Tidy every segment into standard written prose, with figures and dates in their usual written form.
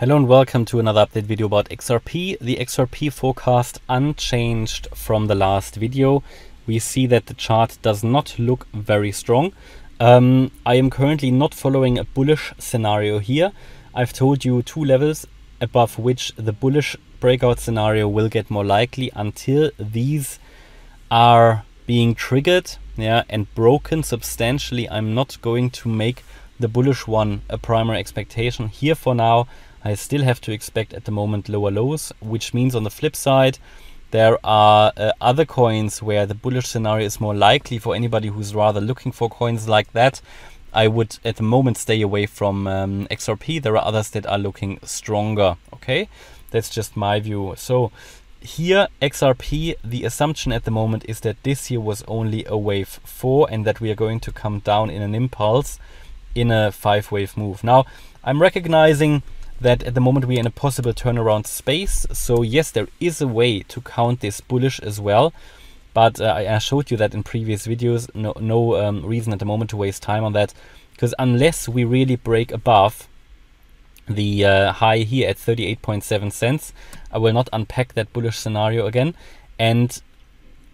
Hello and welcome to another update video about XRP. The XRP forecast unchanged from the last video. We see that the chart does not look very strong. I am currently not following a bullish scenario here. I've told you two levels above which the bullish breakout scenario will get more likely until these are being triggered, yeah, and broken substantially. I'm not going to make the bullish one a primary expectation here for now. I still have to expect at the moment lower lows, which means on the flip side, there are other coins where the bullish scenario is more likely. For anybody who's rather looking for coins like that, I would at the moment stay away from XRP. There are others that are looking stronger. Okay, that's just my view. So here, XRP, the assumption at the moment is that this year was only a wave 4 and that we are going to come down in an impulse in a 5-wave move. Now, I'm recognizing that at the moment we are in a possible turnaround space. So yes, there is a way to count this bullish as well. But I showed you that in previous videos, no reason at the moment to waste time on that. Because unless we really break above the high here at 38.7 cents, I will not unpack that bullish scenario again. And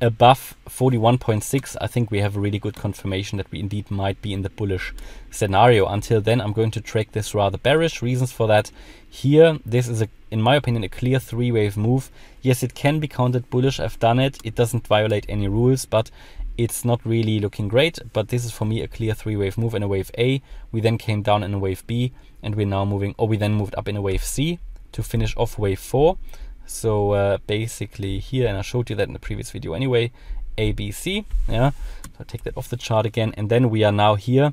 above 41.6, I think we have a really good confirmation that we indeed might be in the bullish scenario. Until then, I'm going to track this rather bearish. Reasons for that here, this is, in my opinion, a clear 3-wave move. Yes, it can be counted bullish. I've done it. It doesn't violate any rules, but it's not really looking great. But this is for me a clear 3-wave move in a wave A. We then came down in a wave B, and we're now moving, or we then moved up in a wave C to finish off wave 4. So basically here, and I showed you that in the previous video anyway, ABC, yeah, so I'll take that off the chart again, and then we are now here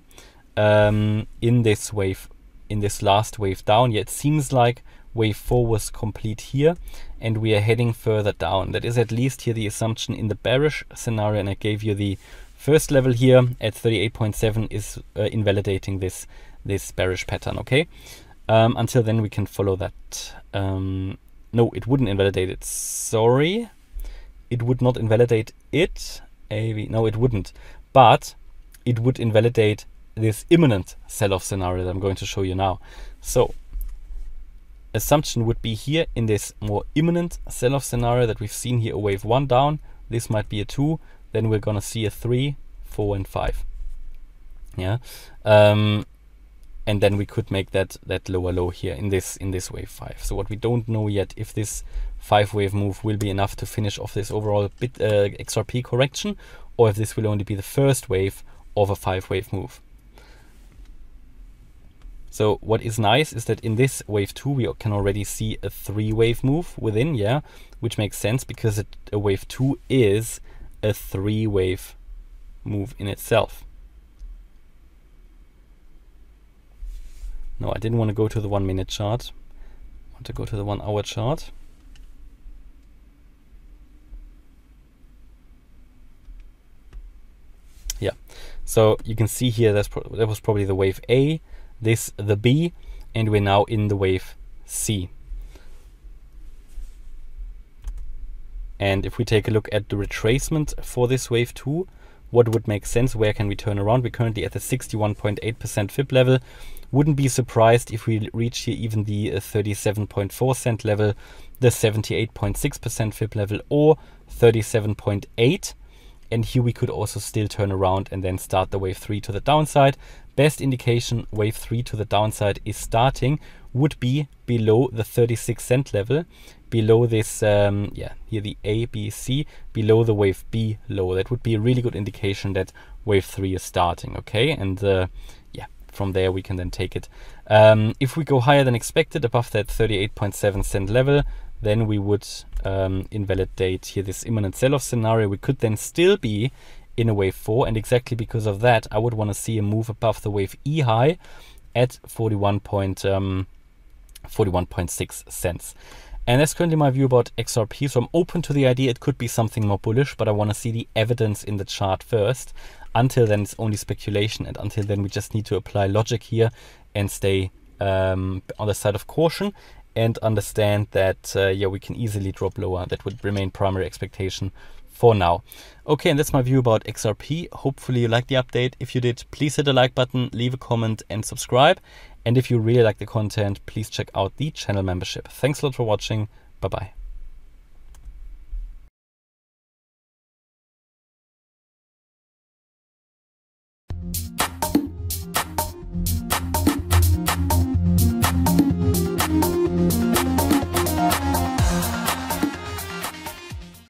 in this wave, in this last wave down. Yeah, it seems like wave 4 was complete here, and we are heading further down. That is at least here the assumption in the bearish scenario, and I gave you the first level here at 38.7 is invalidating this bearish pattern, okay? Until then we can follow that. No, it wouldn't invalidate it. Sorry, it would not invalidate it. No, it wouldn't. But it would invalidate this imminent sell-off scenario that I'm going to show you now. So assumption would be here in this more imminent sell-off scenario that we've seen here, a wave 1 down. This might be a 2. Then we're going to see a 3, 4, and 5. Yeah. And then we could make that lower low here in this wave 5. So what we don't know yet if this 5-wave move will be enough to finish off this overall bit XRP correction, or if this will only be the first wave of a 5-wave move. So what is nice is that in this wave 2 we can already see a 3-wave move within, yeah, which makes sense because a wave 2 is a 3-wave move in itself. No, I didn't want to go to the 1-minute chart. I want to go to the 1-hour chart. Yeah, so you can see here that was probably the wave A, this the B, and we're now in the wave C. And if we take a look at the retracement for this wave 2, what would make sense? Where can we turn around? We're currently at the 61.8% FIB level. Wouldn't be surprised if we reach here even the 37.4 cent level, the 78.6% FIB level, or 37.8. And here we could also still turn around and then start the wave 3 to the downside. Best indication wave 3 to the downside is starting would be below the 36 cent level, below this, yeah, here the A, B, C, below the wave B low. That would be a really good indication that wave 3 is starting, okay? And from there we can then take it. If we go higher than expected above that 38.7 cent level, then we would invalidate here this imminent sell-off scenario. We could then still be in a wave 4, and exactly because of that I would want to see a move above the wave E high at 41.6 cents. And that's currently my view about XRP. So I'm open to the idea it could be something more bullish, but I want to see the evidence in the chart first. Until then, it's only speculation, and until then, we just need to apply logic here and stay on the side of caution and understand that, yeah, we can easily drop lower. That would remain primary expectation for now. Okay, and that's my view about XRP. Hopefully you liked the update. If you did, please hit the like button, leave a comment and subscribe. And if you really like the content, please check out the channel membership. Thanks a lot for watching. Bye-bye.